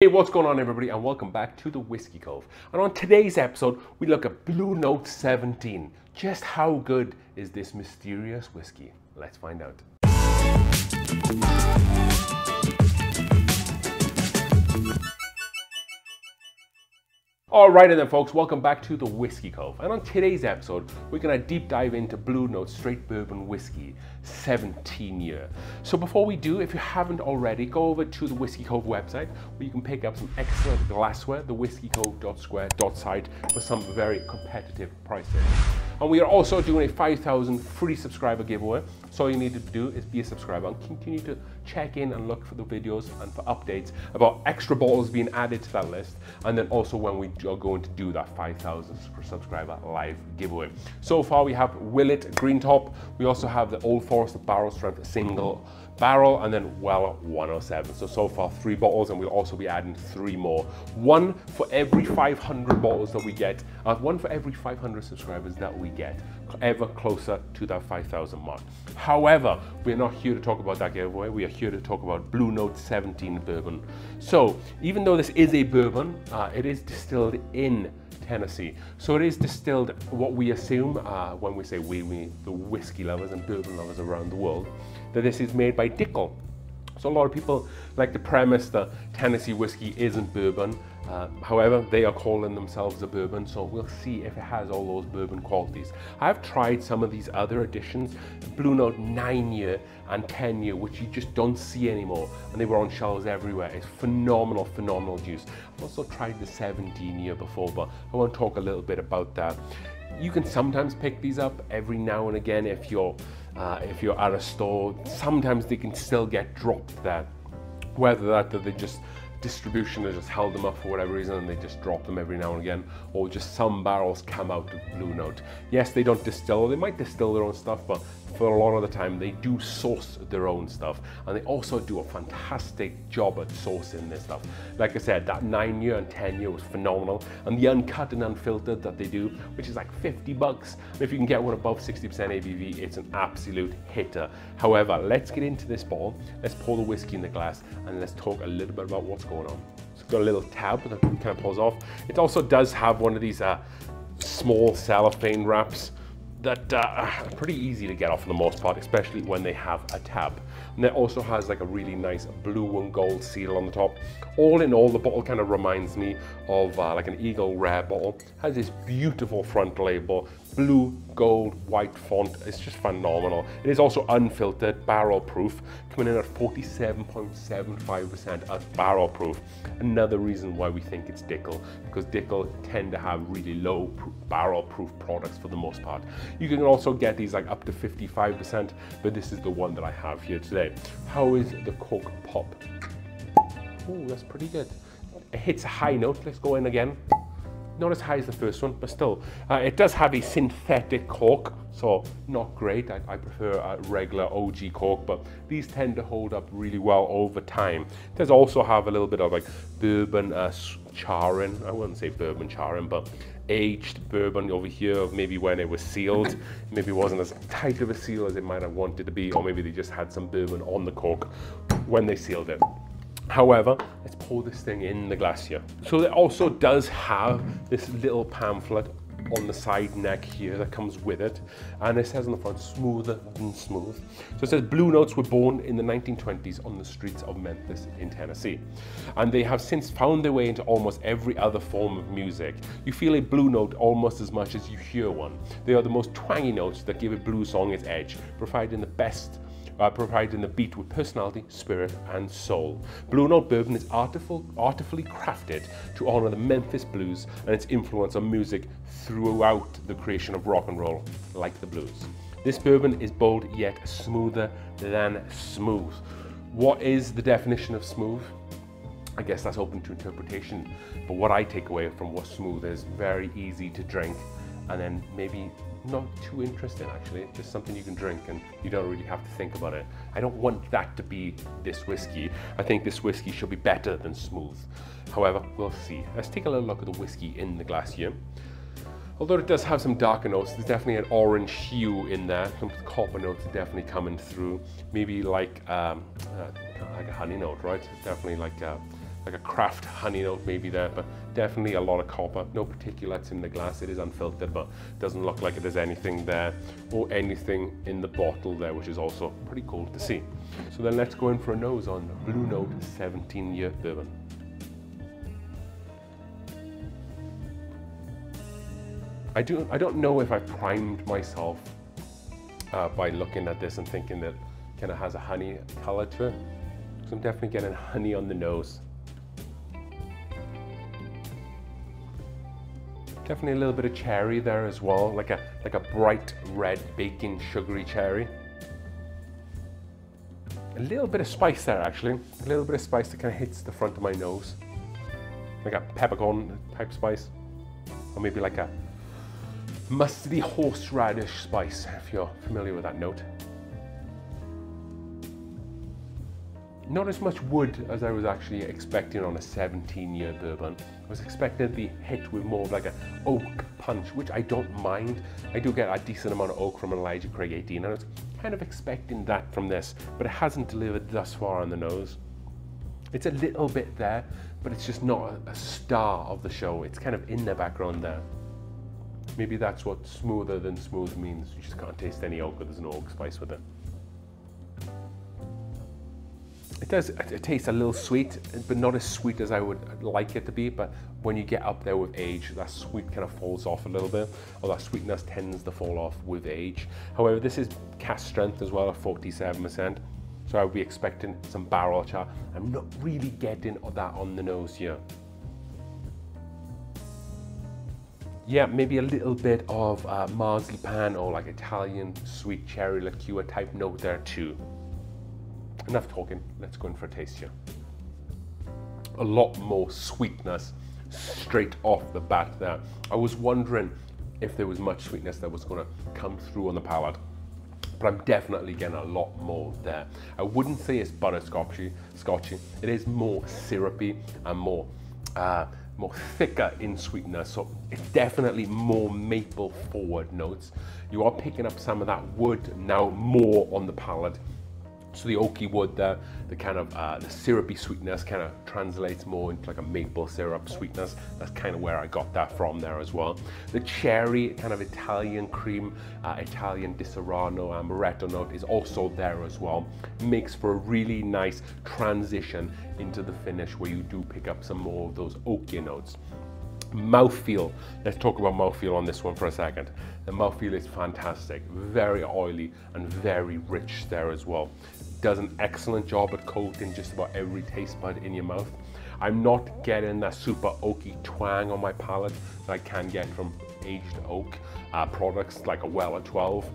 Hey, what's going on everybody, and welcome back to the Whiskey Cove. And on today's episode we look at Blue Note 17. Just how good is this mysterious whiskey? Let's find out. Alright, and then folks, welcome back to the Whiskey Cove. And on today's episode we're going to deep dive into Blue Note Straight Bourbon Whiskey 17 year. So before we do, if you haven't already, go over to the Whiskey Cove website where you can pick up some excellent glassware, the whiskeycove.square.site, for some very competitive prices. And we are also doing a 5,000 free subscriber giveaway, so all you need to do is be a subscriber and continue to check in and look for the videos and for updates about extra bottles being added to that list, and then also when we are going to do that 5,000 subscriber live giveaway. So far we have Willett Green Top, we also have the Old Forester Barrel Strength single barrel, and then Weller 107. So far 3 bottles, and we'll also be adding 3 more. One for every 500 bottles that we get, and one for every 500 subscribers that we get, ever closer to that 5,000 mark. However, we're not here to talk about that giveaway, we are here to talk about Blue Note 17 bourbon. So even though this is a bourbon, it is distilled in Tennessee. So it is distilled, what we assume when we say we, the whiskey lovers and bourbon lovers around the world, that this is made by Dickel. So a lot of people like the premise that Tennessee whiskey isn't bourbon. However, they are calling themselves a bourbon, so we'll see if it has all those bourbon qualities. I've tried some of these other editions, Blue Note 9-year and 10-year, which you just don't see anymore, and they were on shelves everywhere. It's phenomenal, phenomenal juice. I've also tried the 17-year before, but I want to talk a little bit about that. You can sometimes pick these up every now and again if you're at a store. Sometimes they can still get dropped there, whether that they just distribution has just held them up for whatever reason and they just drop them every now and again, or just some barrels come out of Blue Note. Yes, they don't distill, they might distill their own stuff, but for a lot of the time they do source their own stuff, and they also do a fantastic job at sourcing this stuff. Like I said, that 9-year and 10-year was phenomenal, and the uncut and unfiltered that they do, which is like $50, and if you can get one above 60% ABV, it's an absolute hitter. However, let's get into this bottle, let's pour the whiskey in the glass, and let's talk a little bit about what's going on. So it's got a little tab that kind of pulls off. It also does have one of these small cellophane wraps that are pretty easy to get off for the most part, especially when they have a tab. And it also has like a really nice blue and gold seal on the top. All in all, the bottle kind of reminds me of like an Eagle Rare bottle. It has this beautiful front label, blue, gold, white font. It's just phenomenal. It is also unfiltered, barrel proof, coming in at 47.75% as barrel proof. Another reason why we think it's Dickel, because Dickel tend to have really low barrel proof products for the most part. You can also get these like up to 55%, but this is the one that I have here today. How is the cork pop? Oh, that's pretty good. It hits a high note. Let's go in again. Not as high as the first one, but still. It does have a synthetic cork, so not great. I prefer a regular OG cork, but these tend to hold up really well over time. It does also have a little bit of like bourbon charring. I wouldn't say bourbon charring, but aged bourbon over here of maybe when it was sealed. Maybe it wasn't as tight of a seal as it might have wanted to be, or maybe they just had some bourbon on the cork when they sealed it. However, let's pour this thing in the glass here. So it also does have this little pamphlet on the side neck here that comes with it, and it says on the front, smoother than smooth. So it says Blue Notes were born in the 1920s on the streets of Memphis in Tennessee, and they have since found their way into almost every other form of music. You feel a blue note almost as much as you hear one. They are the most twangy notes that give a blues song its edge, providing the best providing the beat with personality, spirit, and soul. Blue Note Bourbon is artfully crafted to honor the Memphis blues and its influence on music throughout the creation of rock and roll, like the blues. This bourbon is bold yet smoother than smooth. What is the definition of smooth? I guess that's open to interpretation, but what I take away from what smooth is, very easy to drink, and then maybe not too interesting actually, it's just something you can drink and you don't really have to think about it. I don't want that to be this whiskey. I think this whiskey should be better than smooth. However, we'll see. Let's take a little look at the whiskey in the glass here. Although it does have some darker notes, there's definitely an orange hue in there. Some copper notes are definitely coming through. Maybe like a honey note, right? It's definitely like like a craft honey note maybe there, but definitely a lot of copper. No particulates in the glass, it is unfiltered, but doesn't look like there's anything there or anything in the bottle there, which is also pretty cool to see. So then let's go in for a nose on Blue Note 17-year bourbon. I don't know if I primed myself by looking at this and thinking that it kind of has a honey color to it. So I'm definitely getting honey on the nose. Definitely a little bit of cherry there as well, like a bright red baking sugary cherry. A little bit of spice there actually, a little bit of spice that kind of hits the front of my nose, like a peppercorn type spice, or maybe like a mustardy horseradish spice if you're familiar with that note. Not as much wood as I was actually expecting on a 17-year bourbon. I was expecting the hit with more of like an oak punch, which I don't mind. I do get a decent amount of oak from Elijah Craig 18, and I was kind of expecting that from this, but it hasn't delivered thus far on the nose. It's a little bit there, but it's just not a star of the show. It's kind of in the background there. Maybe that's what smoother than smooth means. You just can't taste any oak, or there's no oak spice with it. It tastes a little sweet, but not as sweet as I would like it to be, but when you get up there with age, that sweet kind of falls off a little bit, or that sweetness tends to fall off with age. However, this is cask strength as well at 47%, so I would be expecting some barrel char. I'm not really getting that on the nose here. Yeah, maybe a little bit of marzipan or like Italian sweet cherry liqueur type note there too. Enough talking, let's go in for a taste here. A lot more sweetness straight off the bat there. I was wondering if there was much sweetness that was gonna come through on the palate, but I'm definitely getting a lot more there. I wouldn't say it's butterscotchy. It is more syrupy and more thicker in sweetness, so it's definitely more maple forward notes. You are picking up some of that wood now more on the palate. So the oaky wood there, the kind of the syrupy sweetness kind of translates more into like a maple syrup sweetness. That's kind of where I got that from there as well. The cherry kind of Italian cream, Italian di Serrano amaretto note is also there as well. Makes for a really nice transition into the finish where you do pick up some more of those oaky notes. Mouthfeel, let's talk about mouthfeel on this one for a second. The mouthfeel is fantastic, very oily and very rich there as well. Does an excellent job at coating just about every taste bud in your mouth. I'm not getting that super oaky twang on my palate that I can get from aged oak products like a Weller 12.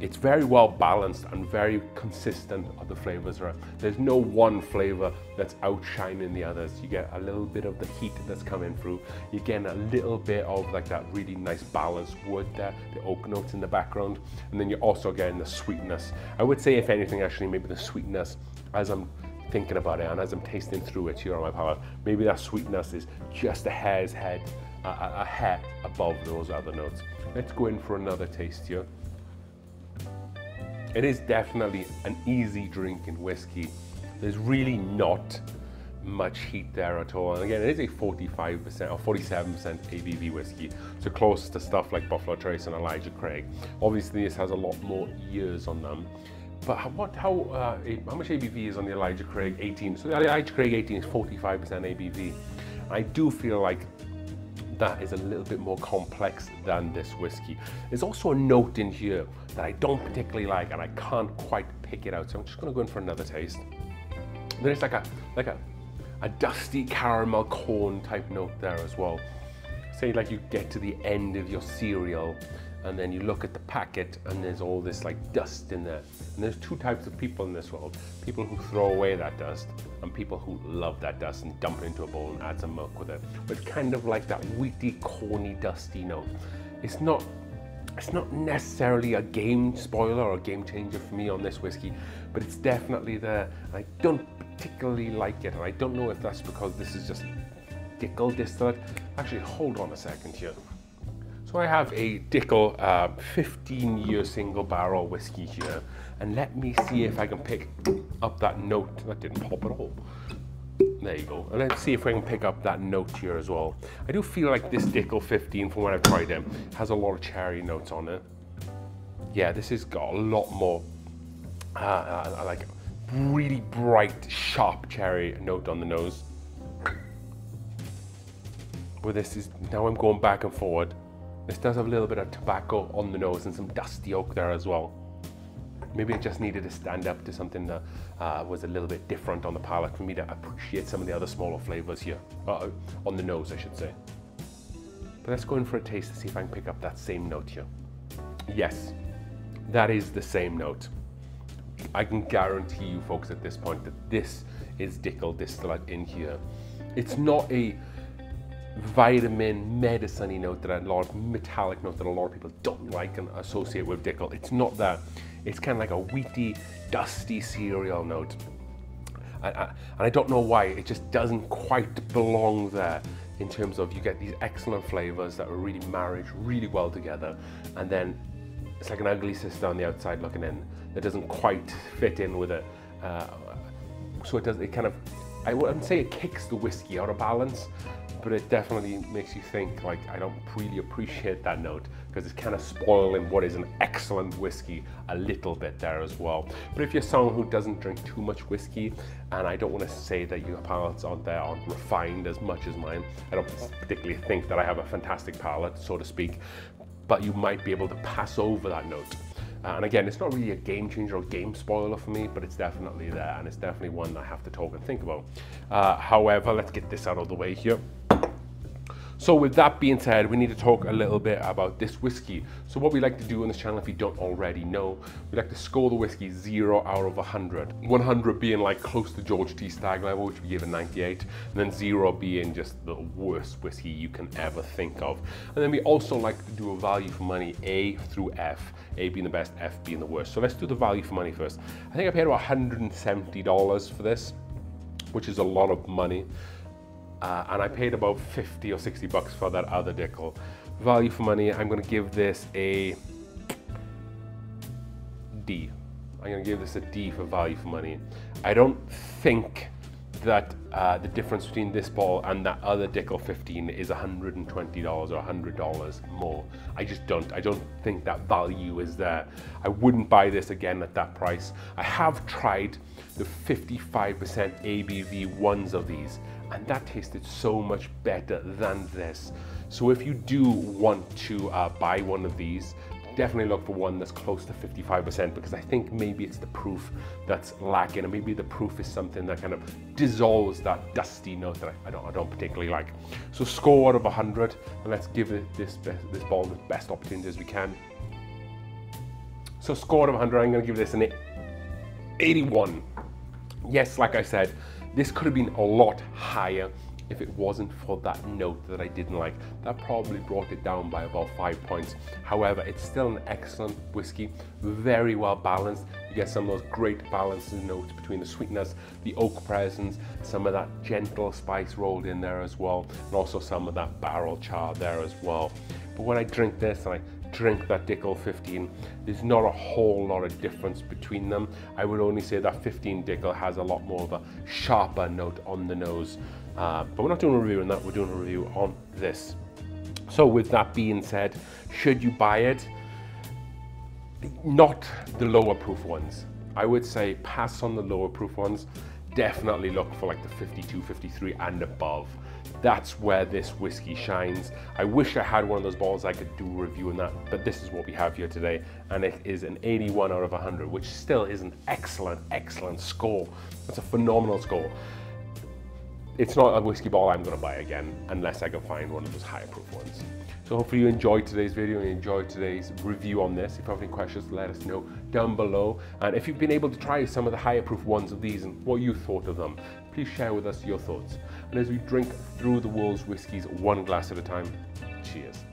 It's very well balanced and very consistent of the flavors. There's no one flavor that's outshining the others. You get a little bit of the heat that's coming through. You're getting a little bit of like that really nice balanced wood there, the oak notes in the background, and then you're also getting the sweetness. I would say if anything actually maybe the sweetness as I'm thinking about it and as I'm tasting through it here on my palate, maybe that sweetness is just a hair's head a hair above those other notes. Let's go in for another taste here. It is definitely an easy drinking whiskey. There's really not much heat there at all. And again, it is a 45% or 47% ABV whiskey. So close to stuff like Buffalo Trace and Elijah Craig. Obviously this has a lot more years on them. But how much ABV is on the Elijah Craig 18? So the Elijah Craig 18 is 45% ABV. I do feel like that is a little bit more complex than this whiskey. There's also a note in here that I don't particularly like and I can't quite pick it out, so I'm just gonna go in for another taste. There's like a dusty caramel corn type note there as well. Say like you get to the end of your cereal and then you look at the packet and there's all this like dust in there. And there's two types of people in this world. People who throw away that dust and people who love that dust and dump it into a bowl and add some milk with it. But kind of like that wheaty, corny, dusty note. It's not necessarily a game spoiler or a game changer for me on this whiskey, but it's definitely there. I don't particularly like it, and I don't know if that's because this is just Dickel distillate. Actually, hold on a second here. So I have a Dickel 15-year single barrel whiskey here, and let me see if I can pick up that note. That didn't pop at all. There you go. And let's see if I can pick up that note here as well. I do feel like this Dickel 15, from when I've tried them, has a lot of cherry notes on it. Yeah, this has got a lot more like really bright, sharp cherry note on the nose. Well, this is, now I'm going back and forward. This does have a little bit of tobacco on the nose and some dusty oak there as well. Maybe it just needed to stand up to something that was a little bit different on the palate for me to appreciate some of the other smaller flavors here, on the nose, I should say. But let's go in for a taste to see if I can pick up that same note here. Yes, that is the same note. I can guarantee you folks at this point that this is Dickel distillate in here. It's not a vitamin, medicine-y note, that a lot of metallic note that a lot of people don't like and associate with Dickel. It's not that. It's kind of like a wheaty, dusty cereal note. And I don't know why, it just doesn't quite belong there, in terms of you get these excellent flavors that really marriage really well together, and then it's like an ugly sister on the outside looking in that doesn't quite fit in with it. So it does, it kind of, I wouldn't say it kicks the whiskey out of balance, but it definitely makes you think, like, I don't really appreciate that note, because it's kind of spoiling what is an excellent whiskey a little bit there as well. But if you're someone who doesn't drink too much whiskey, and I don't want to say that your palates out there aren't refined as much as mine, I don't particularly think that I have a fantastic palate, so to speak, but you might be able to pass over that note. And again, it's not really a game changer or game spoiler for me, but it's definitely there, and it's definitely one that I have to talk and think about. However, let's get this out of the way here. So with that being said, we need to talk a little bit about this whiskey. So what we like to do on this channel, if you don't already know, we like to score the whiskey 0 out of 100. 100 being like close to George T. Stagg level, which we gave a 98, and then 0 being just the worst whiskey you can ever think of. And then we also like to do a value for money, A through F. A being the best, F being the worst. So let's do the value for money first. I think I paid about $170 for this, which is a lot of money. And I paid about 50 or 60 bucks for that other Dickel. Value for money, I'm going to give this a D. I'm going to give this a D for value for money. I don't think that the difference between this bottle and that other Dickel 15 is $120 or $100 more. I just don't. I don't think that value is there. I wouldn't buy this again at that price. I have tried the 55% ABV ones of these, and that tasted so much better than this. So if you do want to buy one of these, definitely look for one that's close to 55%, because I think maybe it's the proof that's lacking, and maybe the proof is something that kind of dissolves that dusty note that I don't particularly like. So score out of 100, and let's give it this bottle the best opportunities we can. So score out of 100, I'm going to give this an 81. Yes, like I said, this could have been a lot higher if it wasn't for that note that I didn't like. That probably brought it down by about 5 points. However, it's still an excellent whiskey, very well balanced. You get some of those great balancing notes between the sweetness, the oak presence, some of that gentle spice rolled in there as well, and also some of that barrel char there as well. But when I drink this and I drink that Dickel 15, there's not a whole lot of difference between them. I would only say that 15 Dickel has a lot more of a sharper note on the nose, but we're not doing a review on that, we're doing a review on this. So with that being said, should you buy it? Not the lower proof ones. I would say pass on the lower proof ones. Definitely look for like the 52, 53 and above. That's where this whiskey shines. I wish I had one of those bottles I could do a review on that, but this is what we have here today, and it is an 81 out of 100, which still is an excellent, excellent score. That's a phenomenal score. It's not a whiskey bottle I'm going to buy again, unless I can find one of those higher proof ones. So hopefully you enjoyed today's video and you enjoyed today's review on this. If you have any questions, let us know down below. And if you've been able to try some of the higher proof ones of these and what you thought of them, please share with us your thoughts. And as we drink through the world's whiskies one glass at a time, cheers.